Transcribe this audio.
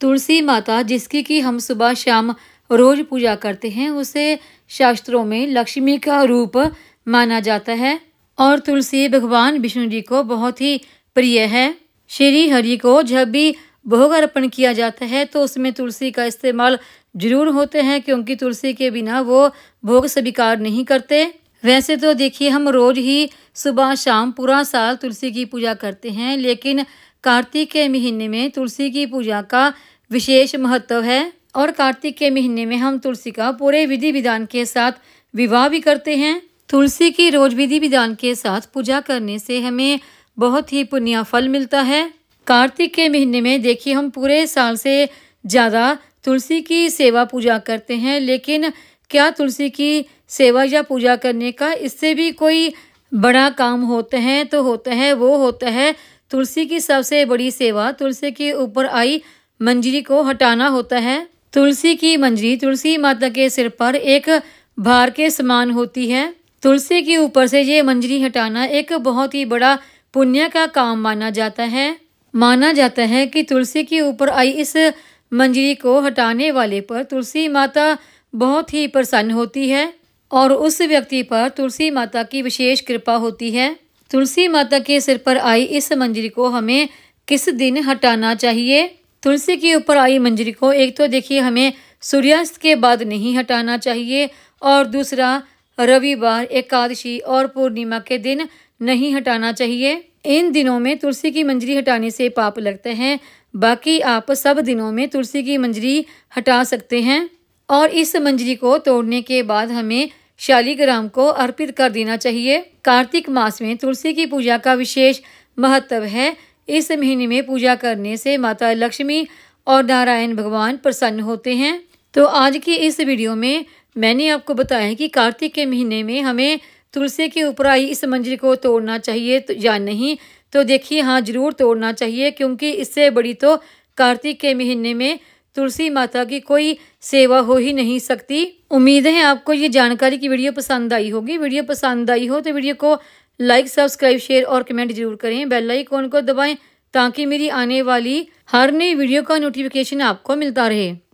तुलसी माता जिसकी कि हम सुबह शाम रोज पूजा करते हैं, उसे शास्त्रों में लक्ष्मी का रूप माना जाता है और तुलसी भगवान विष्णु जी को बहुत ही प्रिय है। श्री हरि को जब भी भोग अर्पण किया जाता है तो उसमें तुलसी का इस्तेमाल जरूर होते हैं, क्योंकि तुलसी के बिना वो भोग स्वीकार नहीं करते। वैसे तो देखिए हम रोज ही सुबह शाम पूरा साल तुलसी की पूजा करते हैं, लेकिन कार्तिक के महीने में तुलसी की पूजा का विशेष महत्व है और कार्तिक के महीने में हम तुलसी का पूरे विधि विधान के साथ विवाह भी करते हैं। तुलसी की रोज विधि विधान के साथ पूजा करने से हमें बहुत ही पुण्य फल मिलता है। कार्तिक के महीने में देखिए हम पूरे साल से ज़्यादा तुलसी की सेवा पूजा करते हैं, लेकिन क्या तुलसी की सेवा या पूजा करने का इससे भी कोई बड़ा काम होता है? तो होता है, वो होता है तुलसी की सबसे बड़ी सेवा तुलसी के ऊपर आई मंजरी को हटाना होता है। तुलसी की मंजरी तुलसी माता के सिर पर एक भार के समान होती है। तुलसी के ऊपर से ये मंजरी हटाना एक बहुत ही बड़ा पुण्य का काम माना जाता है। माना जाता है कि तुलसी के ऊपर आई इस मंजरी को हटाने वाले पर तुलसी माता बहुत ही प्रसन्न होती है और उस व्यक्ति पर तुलसी माता की विशेष कृपा होती है। तुलसी माता के सिर पर आई इस मंजरी को हमें किस दिन हटाना चाहिए? तुलसी के ऊपर आई मंजरी को एक तो देखिए हमें सूर्यास्त के बाद नहीं हटाना चाहिए और दूसरा रविवार, एकादशी और पूर्णिमा के दिन नहीं हटाना चाहिए। इन दिनों में तुलसी की मंजरी हटाने से पाप लगते हैं, बाकी आप सब दिनों में तुलसी की मंजरी हटा सकते हैं। और इस मंजरी को तोड़ने के बाद हमें शालिग्राम को अर्पित कर देना चाहिए। कार्तिक मास में तुलसी की पूजा का विशेष महत्व है। इस महीने में पूजा करने से माता लक्ष्मी और नारायण भगवान प्रसन्न होते हैं। तो आज की इस वीडियो में मैंने आपको बताया कि कार्तिक के महीने में हमें तुलसी के ऊपर आई इस मंजरी को तोड़ना चाहिए या नहीं। तो देखिए हाँ, जरूर तोड़ना चाहिए, क्योंकि इससे बड़ी तो कार्तिक के महीने में तुलसी माता की कोई सेवा हो ही नहीं सकती। उम्मीद है आपको ये जानकारी की वीडियो पसंद आई होगी। वीडियो पसंद आई हो तो वीडियो को लाइक, सब्सक्राइब, शेयर और कमेंट जरूर करें। बेल आइकॉन को दबाएं ताकि मेरी आने वाली हर नई वीडियो का नोटिफिकेशन आपको मिलता रहे।